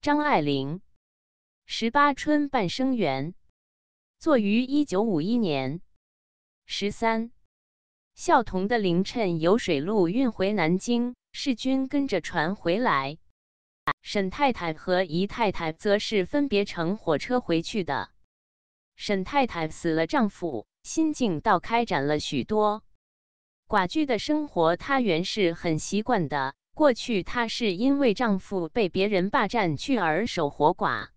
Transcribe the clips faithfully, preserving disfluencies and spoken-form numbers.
张爱玲十八春半生缘，作于一九五一年。十三，孝同的凌晨由水路运回南京，世钧跟着船回来。沈太太和姨太太则是分别乘火车回去的。沈太太死了丈夫，心境倒开展了许多。寡居的生活她原是很习惯的，过去她是因为丈夫被别人霸占去而守活寡，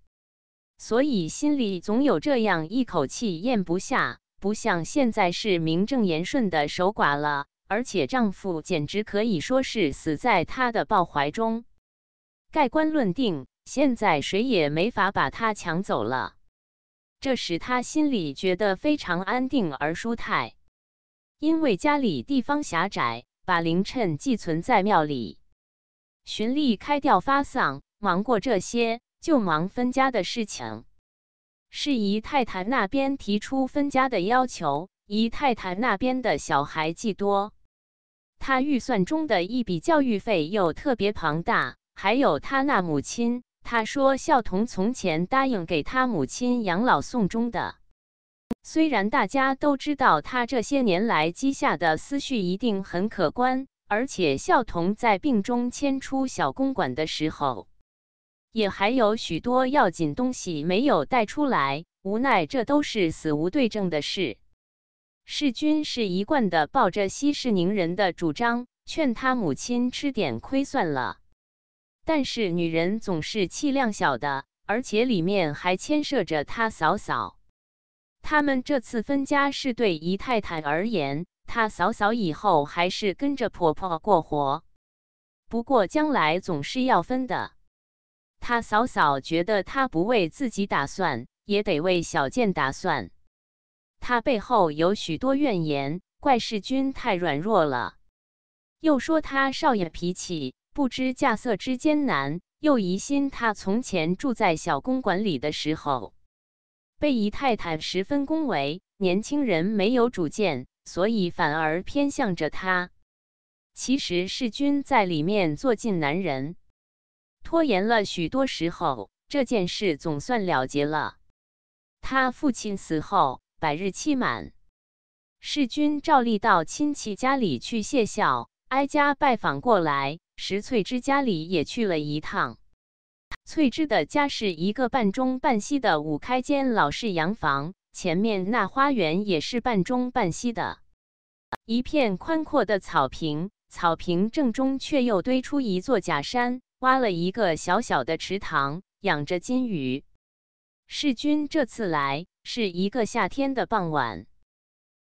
所以心里总有这样一口气咽不下，不像现在是名正言顺的守寡了，而且丈夫简直可以说是死在她的抱怀中。盖棺论定，现在谁也没法把她抢走了，这使她心里觉得非常安定而舒泰。因为家里地方狭窄，把凌晨寄存在庙里，循例开吊发丧，忙过这些，就忙分家的事情。是姨太太那边提出分家的要求，姨太太那边的小孩既多，她预算中的一笔教育费又特别庞大，还有他那母亲，他说孝同从前答应给他母亲养老送终的。虽然大家都知道他这些年来积下的思绪一定很可观，而且孝同在病中迁出小公馆的时候，也还有许多要紧东西没有带出来，无奈这都是死无对证的事。世钧是一贯的抱着息事宁人的主张，劝他母亲吃点亏算了。但是女人总是气量小的，而且里面还牵涉着她嫂嫂。他们这次分家是对姨太太而言，她嫂嫂以后还是跟着婆婆过活，不过将来总是要分的。她嫂嫂觉得她不为自己打算，也得为小健打算。她背后有许多怨言，怪世钧太软弱了，又说他少爷脾气不知架色之艰难，又疑心他从前住在小公馆里的时候，被姨太太十分恭维，年轻人没有主见，所以反而偏向着他。其实世钧在里面做尽男人，拖延了许多时候，这件事总算了结了。他父亲死后，百日期满，世钧照例到亲戚家里去谢孝，挨家拜访过来。石翠芝家里也去了一趟。翠芝的家是一个半中半西的五开间老式洋房，前面那花园也是半中半西的，一片宽阔的草坪，草坪正中却又堆出一座假山，挖了一个小小的池塘，养着金鱼。世钧这次来是一个夏天的傍晚，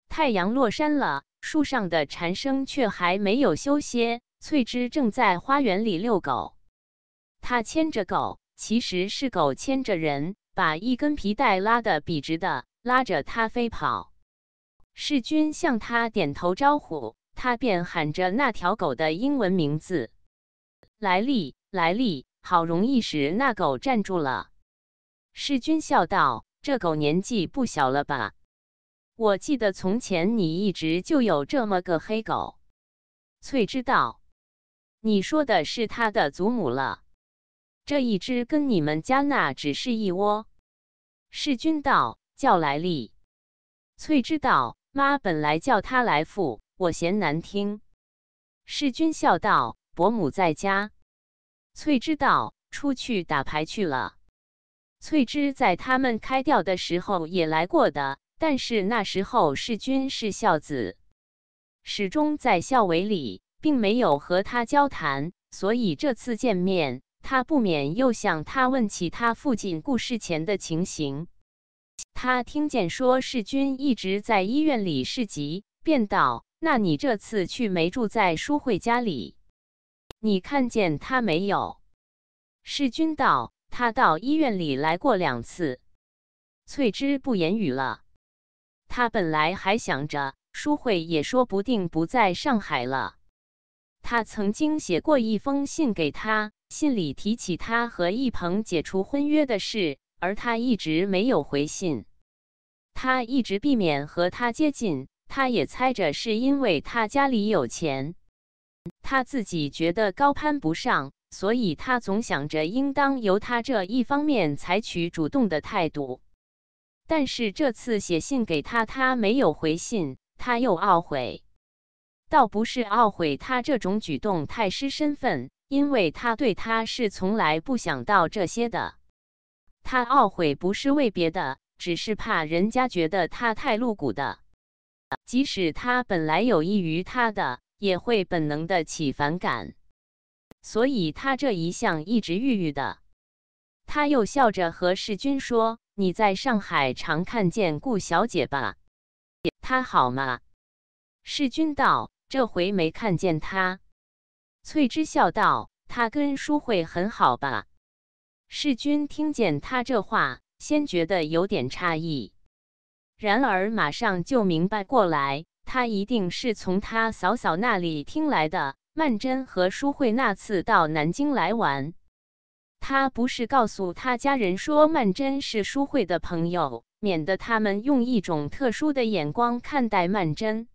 太阳落山了，树上的蝉声却还没有休歇。翠芝正在花园里遛狗，她牵着狗，其实是狗牵着人，把一根皮带拉得笔直的，拉着她飞跑。世钧向她点头招呼，她便喊着那条狗的英文名字：莱利，莱利。好容易使那狗站住了。世钧笑道：“这狗年纪不小了吧？我记得从前你一直就有这么个黑狗。”翠芝道：“你说的是他的祖母了，这一只跟你们家那只是一窝。”世钧道：“叫莱利。”翠芝道：“妈本来叫他来父，我嫌难听。”世钧笑道：“伯母在家。”翠芝道：“出去打牌去了。”翠芝在他们开吊的时候也来过的，但是那时候世钧是孝子，始终在校委里，并没有和他交谈，所以这次见面，他不免又向他问起他父亲故事前的情形。他听见说世钧一直在医院里市集，便道：“那你这次去没住在淑慧家里？你看见他没有？”世钧道：“他到医院里来过两次。”翠芝不言语了。他本来还想着淑慧也说不定不在上海了。他曾经写过一封信给他，信里提起他和一鹏解除婚约的事，而他一直没有回信。他一直避免和他接近，他也猜着是因为他家里有钱，他自己觉得高攀不上，所以他总想着应当由他这一方面采取主动的态度。但是这次写信给他，他没有回信，他又懊悔。倒不是懊悔他这种举动太失身份，因为他对他是从来不想到这些的。他懊悔不是为别的，只是怕人家觉得他太露骨的。即使他本来有益于他的，也会本能的起反感。所以他这一向一直郁郁的。他又笑着和世钧说：“你在上海常看见顾小姐吧？她好吗？”世钧道：“这回没看见她。”翠芝笑道：“她跟淑慧很好吧？”世钧听见他这话，先觉得有点诧异，然而马上就明白过来，他一定是从他嫂嫂那里听来的。曼桢和淑慧那次到南京来玩，他不是告诉他家人说曼桢是淑慧的朋友，免得他们用一种特殊的眼光看待曼桢。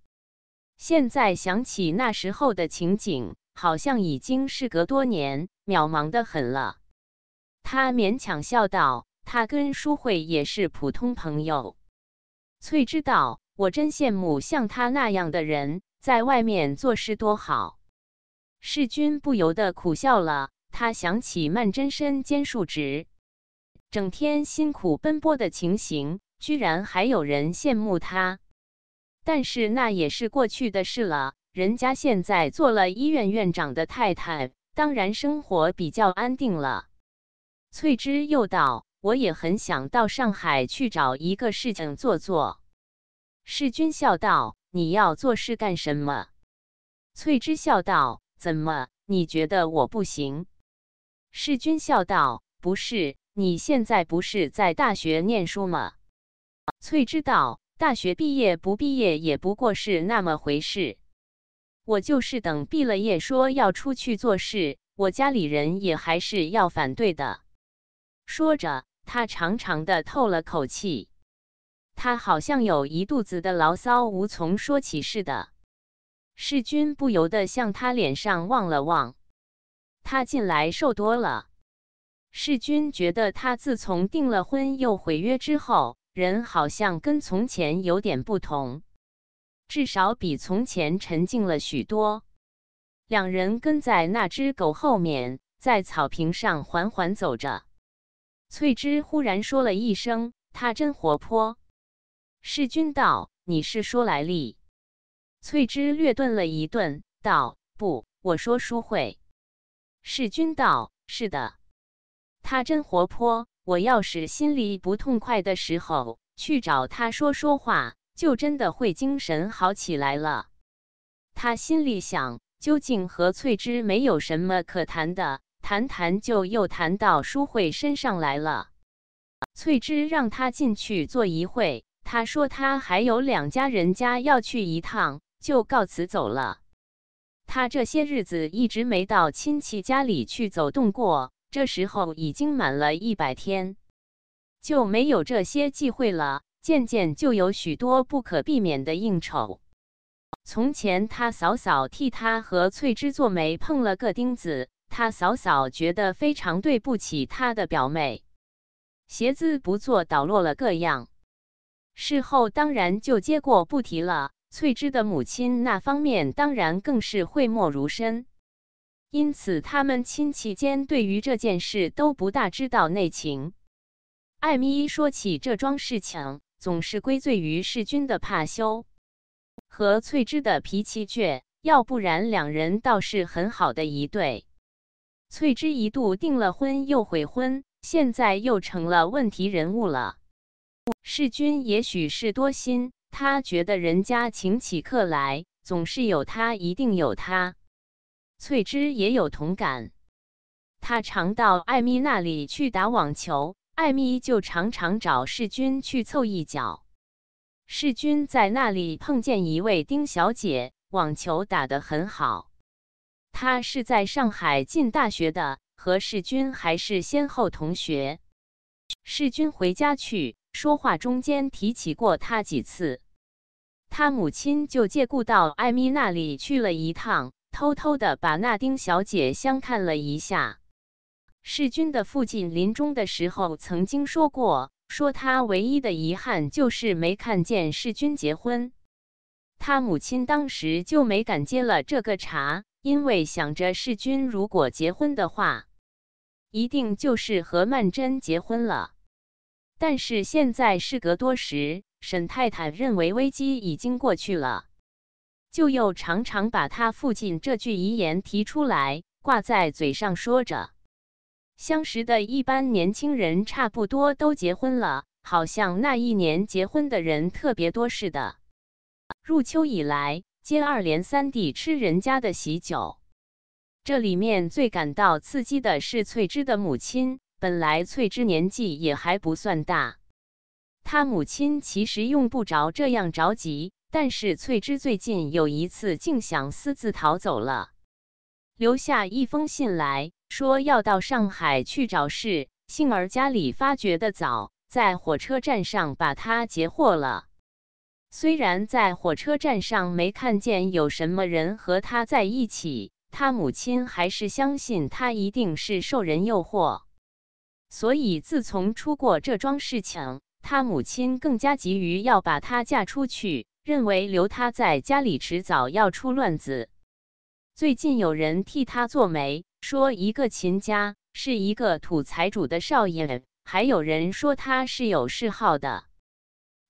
现在想起那时候的情景，好像已经事隔多年，渺茫得很了。他勉强笑道：“他跟淑慧也是普通朋友。”翠芝道：“我真羡慕像他那样的人，在外面做事多好。”世钧不由得苦笑了，他想起曼桢身兼数职，整天辛苦奔波的情形，居然还有人羡慕他。但是那也是过去的事了，人家现在做了医院院长的太太，当然生活比较安定了。翠芝又道：“我也很想到上海去找一个事情做做。”世钧笑道：“你要做事干什么？”翠芝笑道：“怎么，你觉得我不行？”世钧笑道：“不是，你现在不是在大学念书吗？”翠芝道：“大学毕业不毕业也不过是那么回事。我就是等毕了业说要出去做事，我家里人也还是要反对的。”说着，他长长的透了口气，他好像有一肚子的牢骚无从说起似的。世钧不由得向他脸上望了望，他近来瘦多了。世钧觉得他自从订了婚又毁约之后，人好像跟从前有点不同，至少比从前沉静了许多。两人跟在那只狗后面，在草坪上缓缓走着。翠芝忽然说了一声：“他真活泼。”世钧道：“你是说来历？”翠芝略顿了一顿，道：“不，我说淑慧。”世钧道：“是的，他真活泼。我要是心里不痛快的时候，去找他说说话，就真的会精神好起来了。”他心里想，究竟和翠芝没有什么可谈的。谈谈就又谈到淑慧身上来了。翠芝让他进去坐一会，他说他还有两家人家要去一趟，就告辞走了。他这些日子一直没到亲戚家里去走动过，这时候已经满了一百天，就没有这些忌讳了，渐渐就有许多不可避免的应酬。从前他嫂嫂替他和翠芝做媒碰了个钉子，他嫂嫂觉得非常对不起他的表妹，鞋子不做倒落了个样，事后当然就接过不提了。翠芝的母亲那方面当然更是讳莫如深，因此他们亲戚间对于这件事都不大知道内情。艾米说起这桩事情，总是归罪于世钧的怕羞和翠芝的脾气倔，要不然两人倒是很好的一对。翠芝一度订了婚又悔婚，现在又成了问题人物了。世钧也许是多心，他觉得人家请起客来，总是有他一定有他。翠芝也有同感，他常到艾米那里去打网球，艾米就常常找世钧去凑一脚。世钧在那里碰见一位丁小姐，网球打得很好。他是在上海进大学的，和世钧还是先后同学。世钧回家去，说话中间提起过他几次。他母亲就借故到艾米那里去了一趟，偷偷的把那丁小姐相看了一下。世钧的父亲临终的时候曾经说过，说他唯一的遗憾就是没看见世钧结婚。他母亲当时就没敢接了这个茬，因为想着世钧如果结婚的话，一定就是和曼桢结婚了。但是现在事隔多时，沈太太认为危机已经过去了，就又常常把他父亲这句遗言提出来，挂在嘴上说着。相识的一般年轻人差不多都结婚了，好像那一年结婚的人特别多似的。入秋以来，接二连三地吃人家的喜酒。这里面最感到刺激的是翠芝的母亲，本来翠芝年纪也还不算大，她母亲其实用不着这样着急，但是翠芝最近有一次竟想私自逃走了，留下一封信来。说要到上海去找事，幸而家里发觉得早，在火车站上把他截获了。虽然在火车站上没看见有什么人和他在一起，他母亲还是相信他一定是受人诱惑。所以自从出过这桩事情，他母亲更加急于要把他嫁出去，认为留他在家里迟早要出乱子。最近有人替他做媒，说一个秦家是一个土财主的少爷，还有人说他是有嗜好的，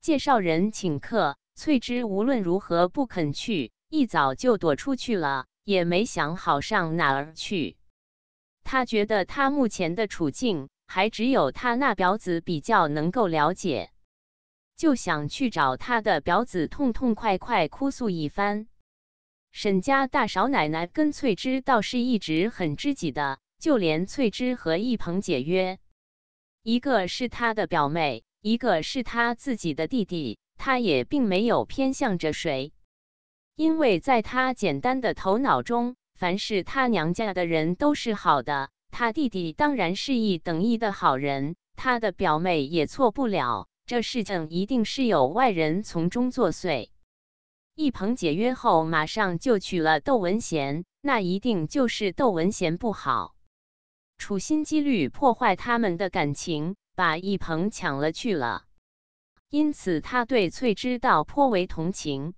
介绍人请客，翠芝无论如何不肯去，一早就躲出去了，也没想好上哪儿去。他觉得他目前的处境还只有他那表子比较能够了解，就想去找他的表子痛痛快快哭诉一番。沈家大少奶奶跟翠芝倒是一直很知己的，就连翠芝和一鹏姐约，一个是她的表妹，一个是她自己的弟弟，她也并没有偏向着谁。因为在她简单的头脑中，凡是她娘家的人都是好的，她弟弟当然是一等一的好人，她的表妹也错不了，这事情一定是有外人从中作祟。一鹏解约后马上就娶了窦文贤，那一定就是窦文贤不好，处心积虑破坏他们的感情，把一鹏抢了去了。因此他对翠芝倒颇为同情。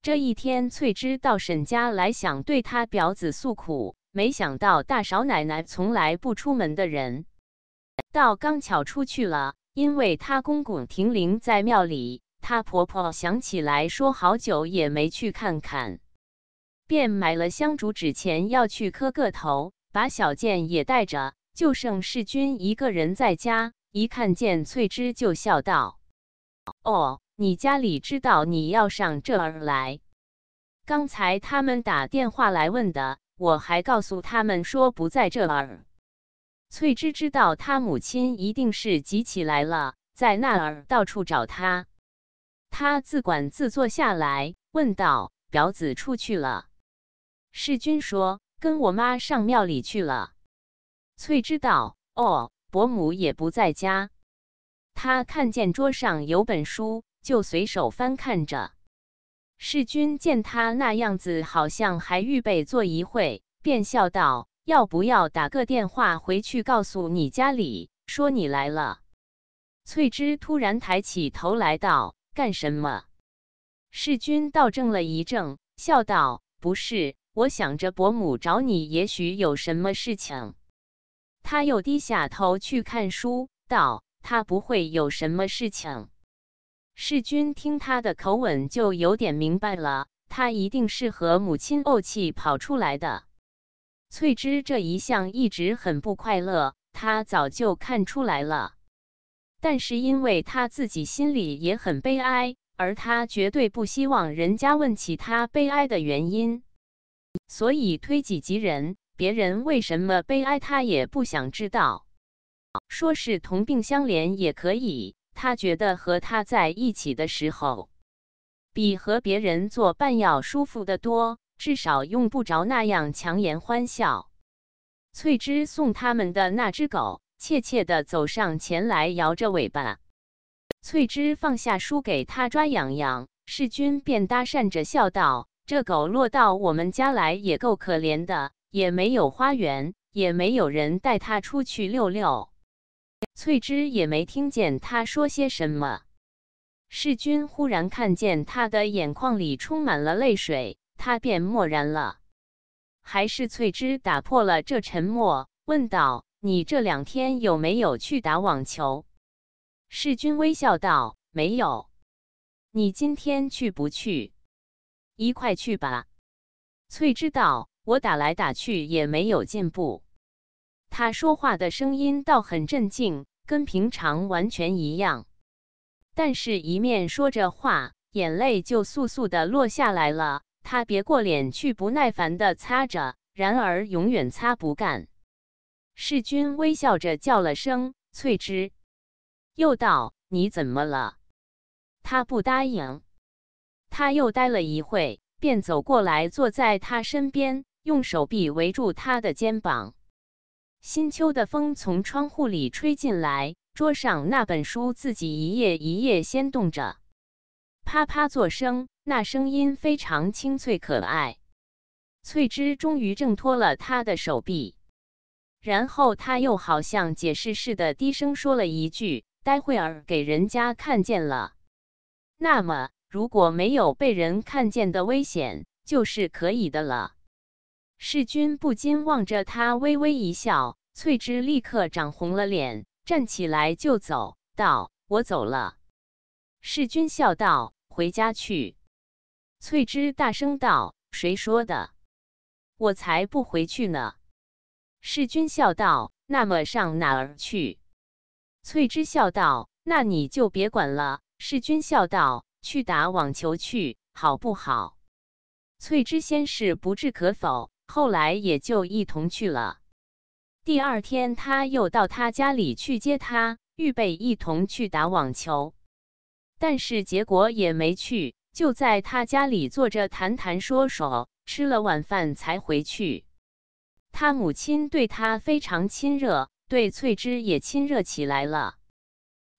这一天翠芝到沈家来，想对他表子诉苦，没想到大少奶奶从来不出门的人，倒刚巧出去了，因为她公公停灵在庙里，她婆婆想起来说好久也没去看看，便买了香烛纸钱要去磕个头，把小健也带着，就剩世钧一个人在家。一看见翠芝就笑道：“哦，你家里知道你要上这儿来？刚才他们打电话来问的，我还告诉他们说不在这儿。”翠芝知道她母亲一定是急起来了，在那儿到处找她。他自管自坐下来，问道：“表子出去了？”世钧说：“跟我妈上庙里去了。”翠芝道：“哦，伯母也不在家。”他看见桌上有本书，就随手翻看着。世钧见他那样子，好像还预备坐一会，便笑道：“要不要打个电话回去告诉你家里，说你来了？”翠芝突然抬起头来道：“干什么？”世钧倒怔了一怔，笑道：“不是，我想着伯母找你，也许有什么事情。”他又低下头去看书，道：“他不会有什么事情。”世钧听他的口吻就有点明白了，他一定是和母亲怄气跑出来的。翠芝这一向一直很不快乐，他早就看出来了。但是因为他自己心里也很悲哀，而他绝对不希望人家问起他悲哀的原因，所以推己及人，别人为什么悲哀他也不想知道。说是同病相怜也可以，他觉得和他在一起的时候，比和别人作伴要舒服得多，至少用不着那样强颜欢笑。翠芝送他们的那只狗怯怯地走上前来，摇着尾巴。翠芝放下书给他抓痒痒，世钧便搭讪着笑道：“这狗落到我们家来也够可怜的，也没有花园，也没有人带它出去溜溜。”翠芝也没听见他说些什么。世钧忽然看见他的眼眶里充满了泪水，他便默然了。还是翠芝打破了这沉默，问道：“你这两天有没有去打网球？”世钧微笑道：“没有。”“你今天去不去？”“一块去吧。”翠芝道：“我打来打去也没有进步。”他说话的声音倒很镇静，跟平常完全一样。但是，一面说着话，眼泪就簌簌地落下来了。他别过脸去，不耐烦地擦着，然而永远擦不干。世钧微笑着叫了声：“翠芝。”又道：“你怎么了？”他不答应。他又呆了一会，便走过来，坐在他身边，用手臂围住他的肩膀。新秋的风从窗户里吹进来，桌上那本书自己一页一页掀动着，啪啪作声，那声音非常清脆可爱。翠芝终于挣脱了他的手臂，然后他又好像解释似的低声说了一句：“待会儿给人家看见了，那么如果没有被人看见的危险，就是可以的了。”世钧不禁望着他微微一笑，翠芝立刻涨红了脸，站起来就走，道：“我走了。”世钧笑道：“回家去。”翠芝大声道：“谁说的？我才不回去呢。”世钧笑道：“那么上哪儿去？”翠芝笑道：“那你就别管了。”世钧笑道：“去打网球去，好不好？”翠芝先是不置可否，后来也就一同去了。第二天他又到他家里去接他，预备一同去打网球，但是结果也没去，就在他家里坐着谈谈说说，吃了晚饭才回去。他母亲对他非常亲热，对翠芝也亲热起来了。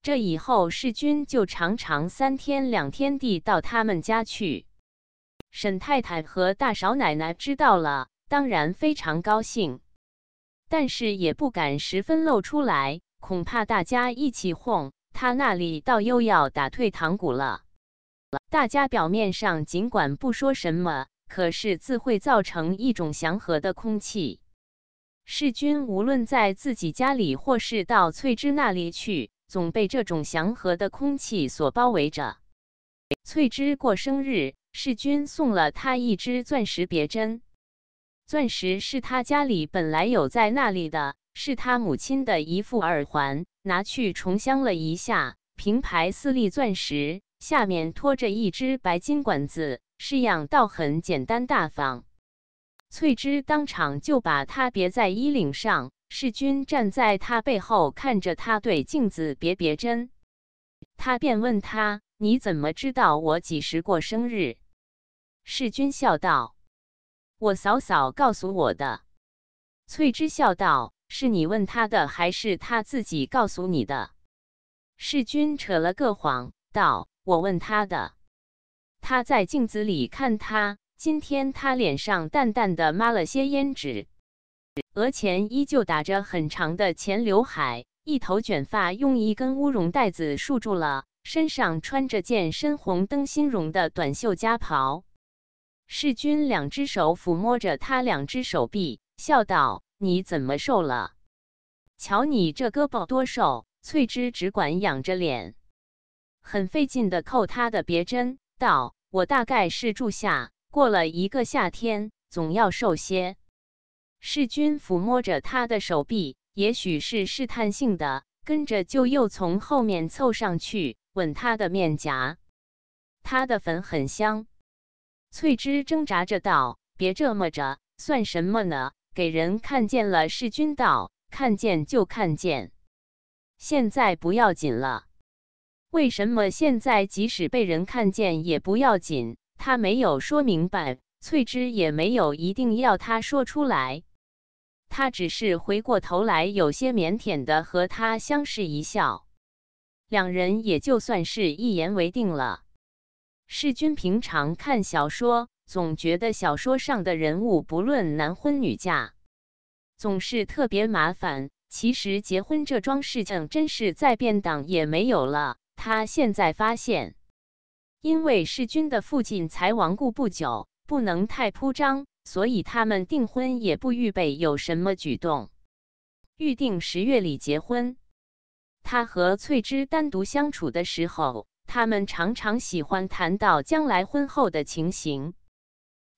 这以后世钧就常常三天两天地到他们家去。沈太太和大少奶奶知道了，当然非常高兴，但是也不敢十分露出来，恐怕大家一起哄，他那里倒又要打退堂鼓了。大家表面上尽管不说什么，可是自会造成一种祥和的空气。世钧无论在自己家里或是到翠芝那里去，总被这种祥和的空气所包围着。翠芝过生日，世钧送了她一只钻石别针。钻石是他家里本来有在那里的，是他母亲的一副耳环，拿去重镶了一下，平排四粒钻石，下面拖着一只白金管子，式样倒很简单大方。翠芝当场就把它别在衣领上，世钧站在他背后看着他对镜子别别针。他便问他：“你怎么知道我几时过生日？”世钧笑道：“我嫂嫂告诉我的。”翠芝笑道：“是你问她的，还是她自己告诉你的？”世钧扯了个谎，道：“我问她的。她在镜子里看她，今天她脸上淡淡的抹了些胭脂，额前依旧打着很长的前刘海，一头卷发用一根乌绒带子束住了。”身上穿着件深红灯芯绒的短袖夹袍。世钧两只手抚摸着他两只手臂，笑道：“你怎么瘦了？瞧你这胳膊多瘦。”翠芝只管仰着脸，很费劲地扣他的别针，道：“我大概是住下，过了一个夏天，总要瘦些。”世钧抚摸着他的手臂，也许是试探性的，跟着就又从后面凑上去，吻他的面颊。他的粉很香。翠芝挣扎着道：“别这么着，算什么呢？给人看见了。”世钧道：“看见就看见，现在不要紧了。”“为什么现在即使被人看见也不要紧？”他没有说明白，翠芝也没有一定要他说出来。他只是回过头来，有些腼腆的和他相视一笑。两人也就算是一言为定了。世钧平常看小说，总觉得小说上的人物不论男婚女嫁，总是特别麻烦。其实结婚这桩事情真是再变党也没有了。他现在发现，因为世钧的父亲才亡故不久，不能太铺张，所以他们订婚也不预备有什么举动，预定十月里结婚。他和翠芝单独相处的时候，他们常常喜欢谈到将来婚后的情形。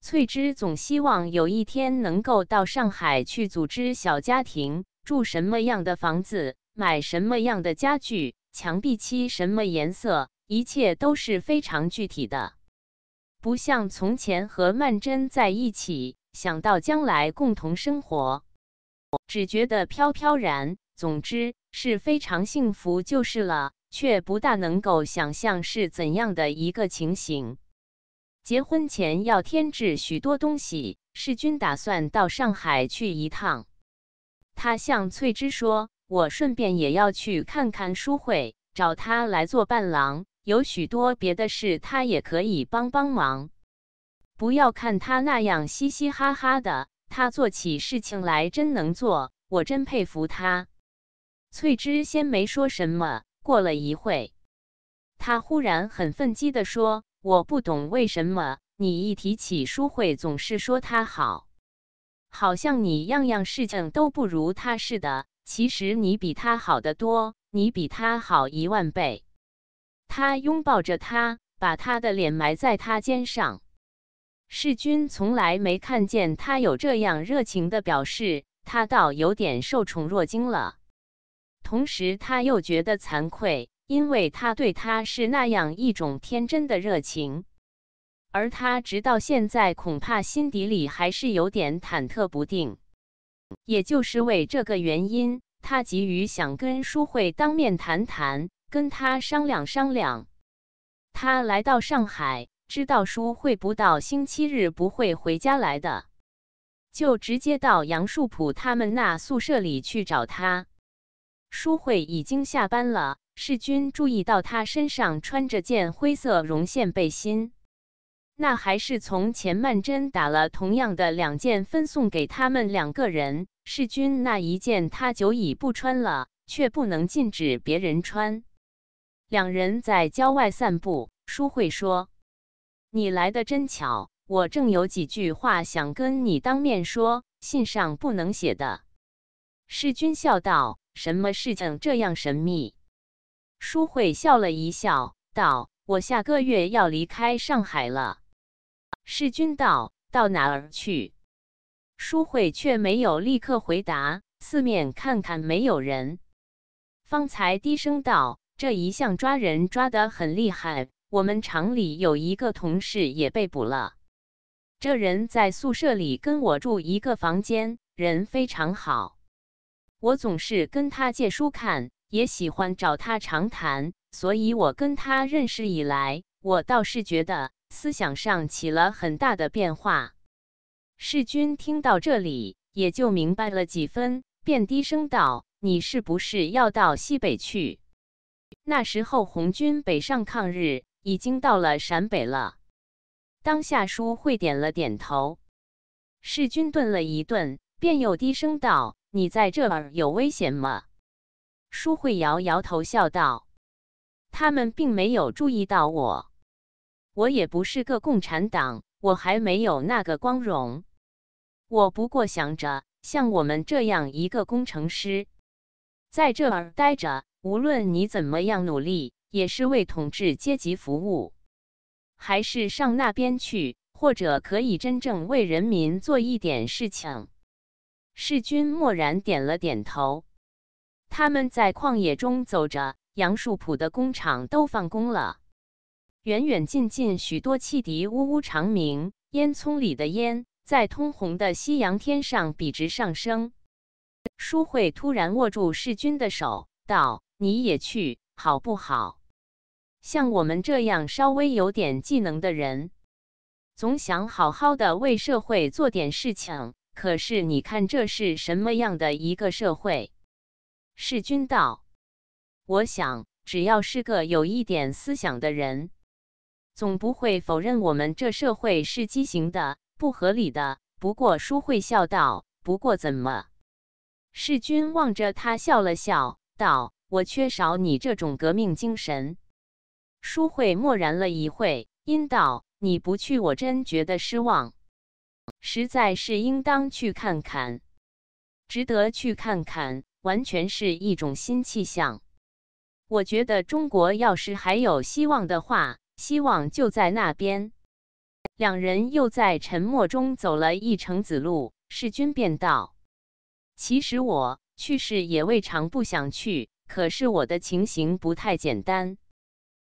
翠芝总希望有一天能够到上海去组织小家庭，住什么样的房子，买什么样的家具，墙壁漆什么颜色，一切都是非常具体的，不像从前和曼桢在一起，想到将来共同生活，只觉得飘飘然。总之是非常幸福就是了，却不大能够想象是怎样的一个情形。结婚前要添置许多东西，世钧打算到上海去一趟。他向翠芝说：“我顺便也要去看看书会，找他来做伴郎，有许多别的事他也可以帮帮忙。不要看他那样嘻嘻哈哈的，他做起事情来真能做，我真佩服他。”翠芝先没说什么，过了一会，她忽然很愤激地说：“我不懂为什么，你一提起书慧总是说她好，好像你样样事情都不如她似的。其实你比她好得多，你比她好一万倍。”她拥抱着她，把她的脸埋在她肩上。世钧从来没看见她有这样热情的表示，她倒有点受宠若惊了。同时他又觉得惭愧，因为他对他是那样一种天真的热情，而他直到现在恐怕心底里还是有点忐忑不定。也就是为这个原因，他急于想跟淑慧当面谈谈，跟他商量商量。他来到上海，知道淑慧不到星期日不会回家来的，就直接到杨树浦他们那宿舍里去找他。淑慧已经下班了，世钧注意到她身上穿着件灰色绒线背心，那还是从前曼桢打了同样的两件分送给他们两个人。世钧那一件他久已不穿了，却不能禁止别人穿。两人在郊外散步，淑慧说：“你来得真巧，我正有几句话想跟你当面说，信上不能写的。”世钧笑道：“什么事情这样神秘？”淑慧笑了一笑，道：“我下个月要离开上海了。”世钧道：“到哪儿去？”淑慧却没有立刻回答，四面看看没有人，方才低声道：“这一项抓人抓得很厉害，我们厂里有一个同事也被捕了。这人在宿舍里跟我住一个房间，人非常好。我总是跟他借书看，也喜欢找他长谈，所以我跟他认识以来，我倒是觉得思想上起了很大的变化。”世钧听到这里，也就明白了几分，便低声道：“你是不是要到西北去？那时候红军北上抗日，已经到了陕北了。”当下淑慧点了点头。世钧顿了一顿，便又低声道：“你在这儿有危险吗？”淑慧摇摇头笑道：“他们并没有注意到我，我也不是个共产党，我还没有那个光荣。我不过想着，像我们这样一个工程师，在这儿待着，无论你怎么样努力，也是为统治阶级服务。还是上那边去，或者可以真正为人民做一点事情。”世钧默然点了点头。他们在旷野中走着，杨树浦的工厂都放工了，远远近近许多汽笛呜呜长鸣，烟囱里的烟在通红的夕阳天上笔直上升。淑慧突然握住世钧的手，道：“你也去好不好？像我们这样稍微有点技能的人，总想好好的为社会做点事情，可是你看这是什么样的一个社会？”世钧道：“我想，只要是个有一点思想的人，总不会否认我们这社会是畸形的、不合理的。不过书慧笑道：“不过怎么？”世钧望着他笑了笑，道：“我缺少你这种革命精神。”书慧默然了一会，因道：“你不去，我真觉得失望。实在是应当去看看，值得去看看，完全是一种新气象。我觉得中国要是还有希望的话，希望就在那边。”两人又在沉默中走了一程子路，世钧便道：“其实我去世也未尝不想去，可是我的情形不太简单。”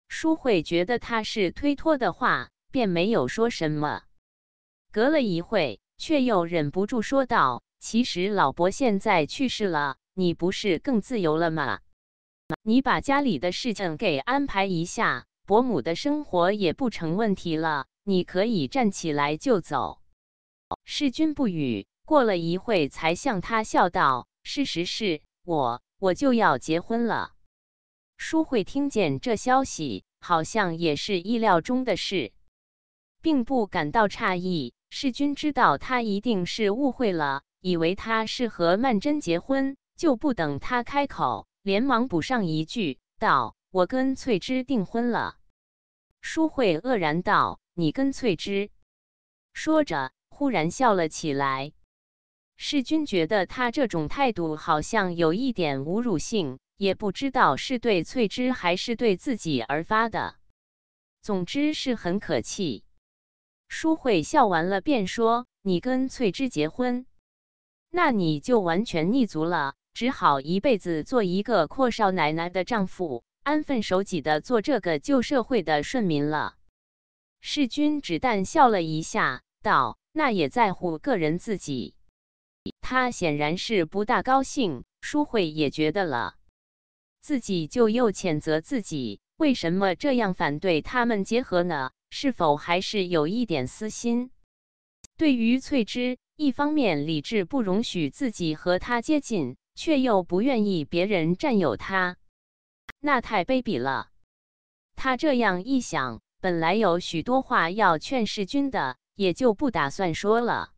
书慧觉得他是推脱的话，便没有说什么。隔了一会，却又忍不住说道：“其实老伯现在去世了，你不是更自由了吗？你把家里的事情给安排一下，伯母的生活也不成问题了，你可以站起来就走。”世钧不语。过了一会，才向他笑道：“事实是我我就要结婚了。”书慧听见这消息，好像也是意料中的事，并不感到诧异。世钧知道他一定是误会了，以为他是和曼桢结婚，就不等他开口，连忙补上一句道：“我跟翠芝订婚了。”书慧愕然道：“你跟翠芝？”说着忽然笑了起来。世钧觉得他这种态度好像有一点侮辱性，也不知道是对翠芝还是对自己而发的，总之是很可气。书慧笑完了便说：“你跟翠芝结婚，那你就完全逆足了，只好一辈子做一个阔少奶奶的丈夫，安分守己的做这个旧社会的顺民了。”世钧只淡笑了一下，道：“那也在乎个人自己。”他显然是不大高兴，书慧也觉得了，自己就又谴责自己，为什么这样反对他们结合呢？是否还是有一点私心？对于翠芝，一方面理智不容许自己和她接近，却又不愿意别人占有她，那太卑鄙了。他这样一想，本来有许多话要劝世钧的，也就不打算说了。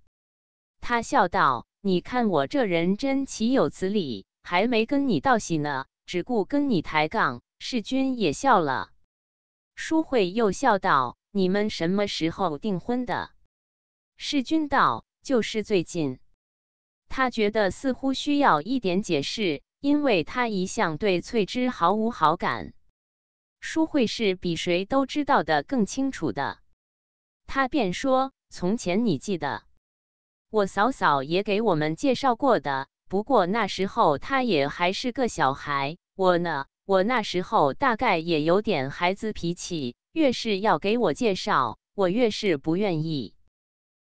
他笑道：“你看我这人真岂有此理，还没跟你道喜呢，只顾跟你抬杠。”世钧也笑了。书慧又笑道：“你们什么时候订婚的？”世钧道：“就是最近。”他觉得似乎需要一点解释，因为他一向对翠芝毫无好感。书慧是比谁都知道的更清楚的。他便说：“从前你记得？我嫂嫂也给我们介绍过的，不过那时候她也还是个小孩。我呢，我那时候大概也有点孩子脾气，越是要给我介绍，我越是不愿意。”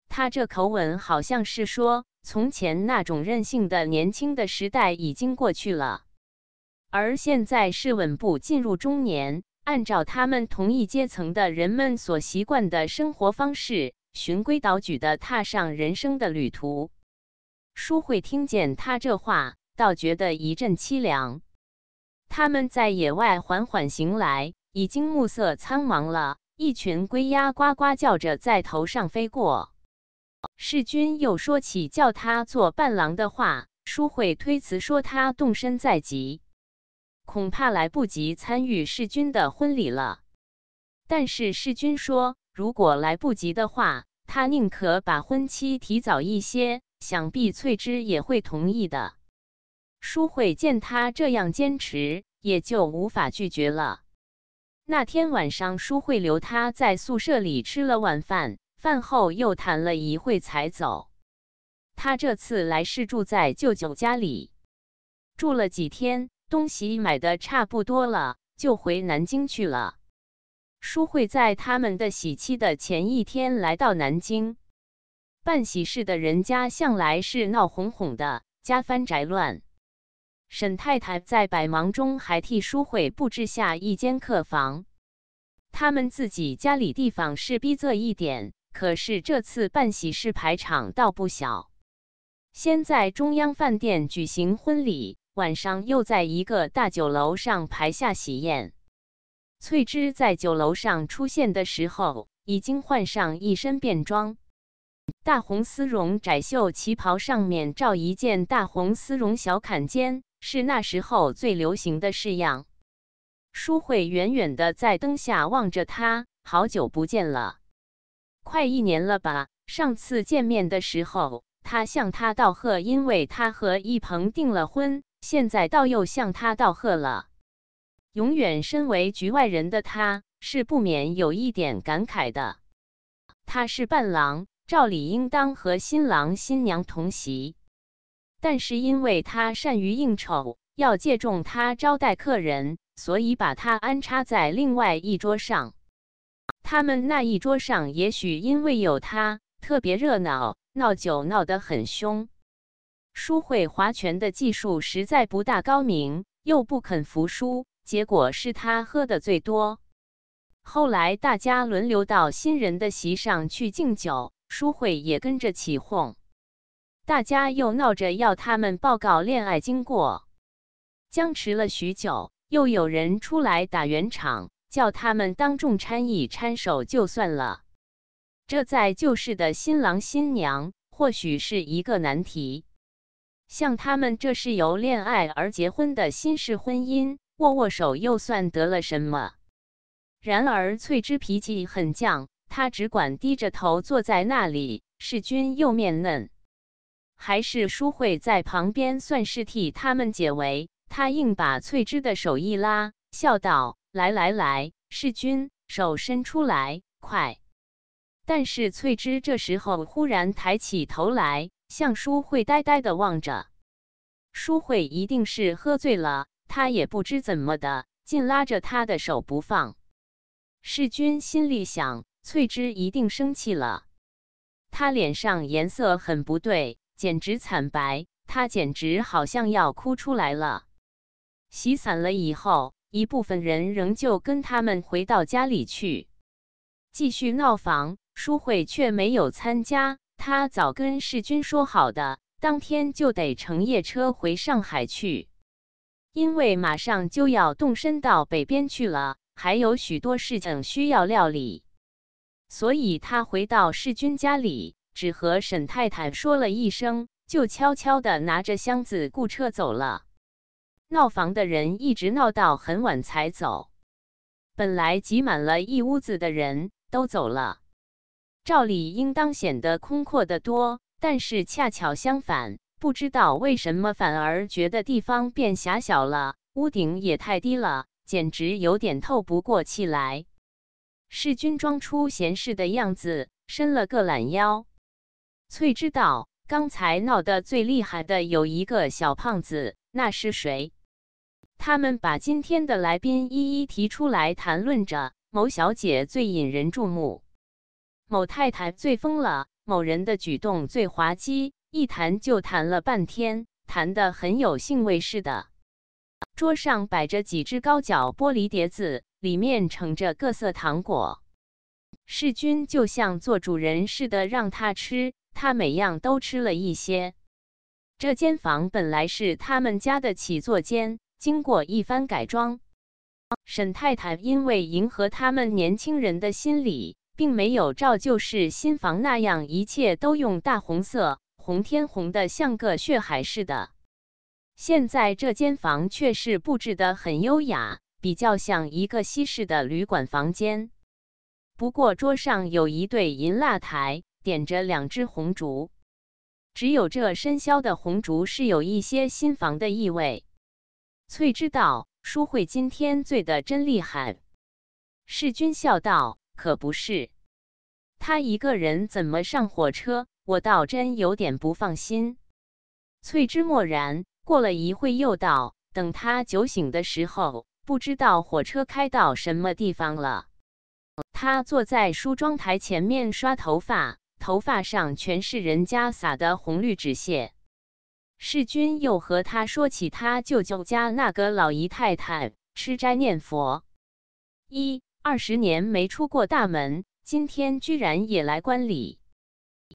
他这口吻好像是说，从前那种任性的年轻的时代已经过去了，而现在是稳步进入中年，按照他们同一阶层的人们所习惯的生活方式，循规蹈矩地踏上人生的旅途。书慧听见他这话，倒觉得一阵凄凉。他们在野外缓缓行来，已经暮色苍茫了，一群龟鸭呱呱叫着在头上飞过。世钧又说起叫他做伴郎的话，书慧推辞说他动身在即，恐怕来不及参与世钧的婚礼了。但是世钧说，如果来不及的话，他宁可把婚期提早一些，想必翠芝也会同意的。书慧见他这样坚持，也就无法拒绝了。那天晚上，书慧留他在宿舍里吃了晚饭，饭后又谈了一会才走。他这次来是住在舅舅家里，住了几天，东西买的差不多了，就回南京去了。书慧在他们的喜期的前一天来到南京。办喜事的人家向来是闹哄哄的，家翻宅乱。沈太太在百忙中还替书慧布置下一间客房。他们自己家里地方是逼仄一点，可是这次办喜事排场倒不小。先在中央饭店举行婚礼，晚上又在一个大酒楼上排下喜宴。翠芝在酒楼上出现的时候，已经换上一身便装。 大红丝绒窄袖旗袍上面罩一件大红丝绒小坎肩，是那时候最流行的式样。淑慧远远的在灯下望着他，好久不见了，快一年了吧？上次见面的时候，他向他道贺，因为他和一鹏订了婚，现在倒又向他道贺了。永远身为局外人的他，是不免有一点感慨的。他是伴郎。 照理应当和新郎新娘同席，但是因为他善于应酬，要借重他招待客人，所以把他安插在另外一桌上。他们那一桌上也许因为有他，特别热闹，闹酒闹得很凶。淑慧划拳的技术实在不大高明，又不肯服输，结果是他喝得最多。后来大家轮流到新人的席上去敬酒。 淑慧也跟着起哄，大家又闹着要他们报告恋爱经过，僵持了许久，又有人出来打圆场，叫他们当众搀一搀手就算了。这在旧式的新郎新娘或许是一个难题，像他们这是由恋爱而结婚的新式婚姻，握握手又算得了什么？然而翠芝脾气很犟。 他只管低着头坐在那里，是君又面嫩，还是淑慧在旁边算是替他们解围。他硬把翠芝的手一拉，笑道：“来来来，是君，手伸出来，快！”但是翠芝这时候忽然抬起头来，向淑慧呆呆地望着。淑慧一定是喝醉了，他也不知怎么的，紧拉着他的手不放。世君心里想。 翠芝一定生气了，她脸上颜色很不对，简直惨白，她简直好像要哭出来了。洗散了以后，一部分人仍旧跟他们回到家里去，继续闹房。淑慧却没有参加，她早跟世君说好的，当天就得乘夜车回上海去，因为马上就要动身到北边去了，还有许多事情需要料理。 所以他回到世君家里，只和沈太太说了一声，就悄悄地拿着箱子雇车走了。闹房的人一直闹到很晚才走。本来挤满了一屋子的人都走了，照理应当显得空阔得多，但是恰巧相反，不知道为什么反而觉得地方变狭小了，屋顶也太低了，简直有点透不过气来。 世君装出闲适的样子，伸了个懒腰。翠芝道：“刚才闹得最厉害的有一个小胖子，那是谁？”他们把今天的来宾一一提出来谈论着。某小姐最引人注目，某太太最疯了，某人的举动最滑稽，一谈就谈了半天，谈得很有兴味似的。桌上摆着几只高脚玻璃碟子。 里面盛着各色糖果，世君就像做主人似的让他吃，他每样都吃了一些。这间房本来是他们家的起坐间，经过一番改装，沈太太因为迎合他们年轻人的心理，并没有照旧式新房那样一切都用大红色，红天红的像个血海似的。现在这间房却是布置得很优雅。 比较像一个西式的旅馆房间，不过桌上有一对银蜡台，点着两支红烛。只有这深宵的红烛是有一些新房的意味。翠芝道：“淑慧今天醉得真厉害。”世君笑道：“可不是，她一个人怎么上火车？我倒真有点不放心。”翠芝默然，过了一会又道：“等她酒醒的时候。” 不知道火车开到什么地方了。他坐在梳妆台前面刷头发，头发上全是人家撒的红绿纸屑。世君又和他说起他舅舅家那个老姨太太，吃斋念佛，一二十年没出过大门，今天居然也来观礼。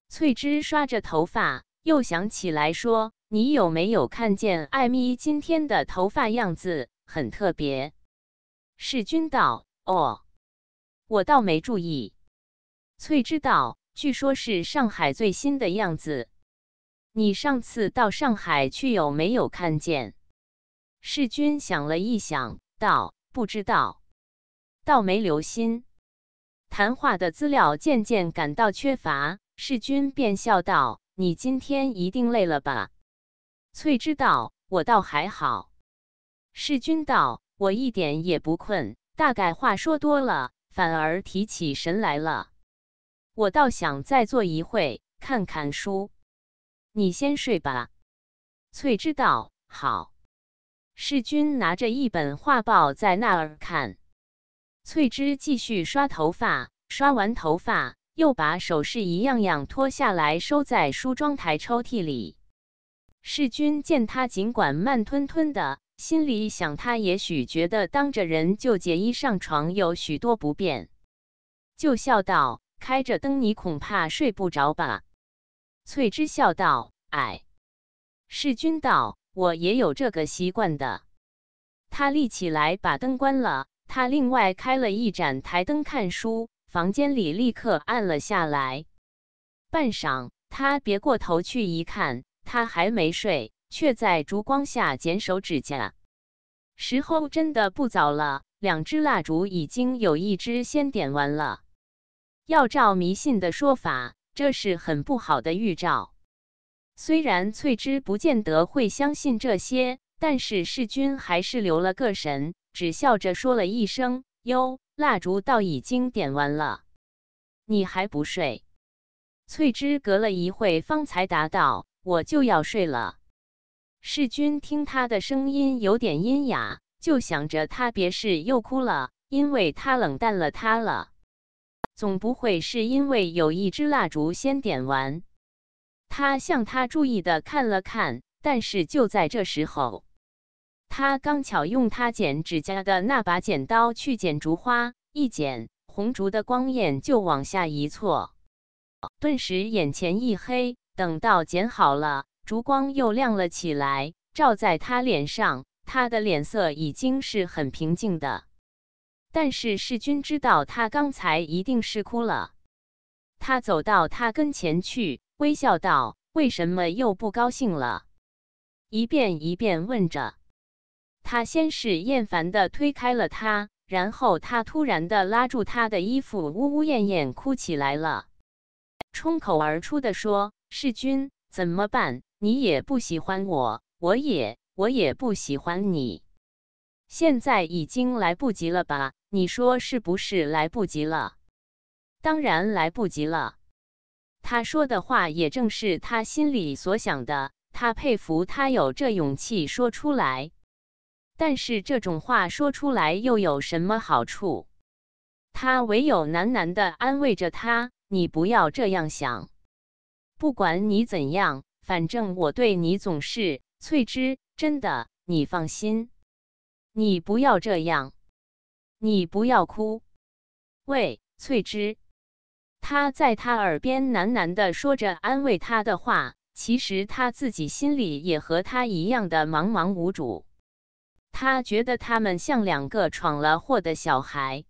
翠芝刷着头发，又想起来说：“你有没有看见艾咪今天的头发样子？” 很特别，世君道：“哦，我倒没注意。翠芝道，据说是上海最新的样子。你上次到上海去有没有看见？世钧想了一想，道：不知道，倒没留心。谈话的资料渐渐感到缺乏，世钧便笑道：你今天一定累了吧？翠芝道：我倒还好。世钧道：我一点也不困，大概话说多了，反而提起神来了。我倒想再坐一会，看看书。你先睡吧。翠芝道：好。世钧拿着一本画报在那儿看。翠芝继续刷头发，刷完头发，又把首饰一样样脱下来收在梳妆台抽屉里。世钧见她尽管慢吞吞的，心里想她也许觉得当着人就解衣上床有许多不便，就笑道：开着灯你恐怕睡不着吧？翠芝笑道：哎。世钧道：我也有这个习惯的。他立起来把灯关了，他另外开了一盏台灯看书，房间里立刻暗了下来。半晌，他别过头去一看，他还没睡，却在烛光下剪手指甲。时候真的不早了，两支蜡烛已经有一支先点完了。要照迷信的说法，这是很不好的预兆。虽然翠芝不见得会相信这些，但是世钧还是留了个神，只笑着说了一声：哟，蜡烛倒已经点完了，你还不睡？翠芝隔了一会方才答道：我就要睡了。世钧听他的声音有点阴哑，就想着他别是又哭了，因为他冷淡了他了，总不会是因为有一支蜡烛先点完。他向他注意的看了看，但是就在这时候，他刚巧用他剪指甲的那把剪刀去剪烛花，一剪，红烛的光焰就往下一错，顿时眼前一黑。等到剪好了，烛光又亮了起来，照在他脸上，他的脸色已经是很平静的。但是世钧知道他刚才一定是哭了。他走到他跟前去，微笑道：为什么又不高兴了？一遍一遍问着。他先是厌烦地推开了他，然后他突然地拉住他的衣服，呜呜咽咽哭起来了，冲口而出地说：世钧，怎么办？你也不喜欢我，我也我也不喜欢你。现在已经来不及了吧？你说是不是来不及了？当然来不及了。他说的话也正是他心里所想的，他佩服他有这勇气说出来。但是这种话说出来又有什么好处？他唯有喃喃地安慰着他：你不要这样想，不管你怎样，反正我对你总是……翠芝，真的，你放心，你不要这样，你不要哭。喂，翠芝。他在他耳边喃喃地说着安慰他的话，其实他自己心里也和他一样的茫茫无主。他觉得他们像两个闯了祸的小孩。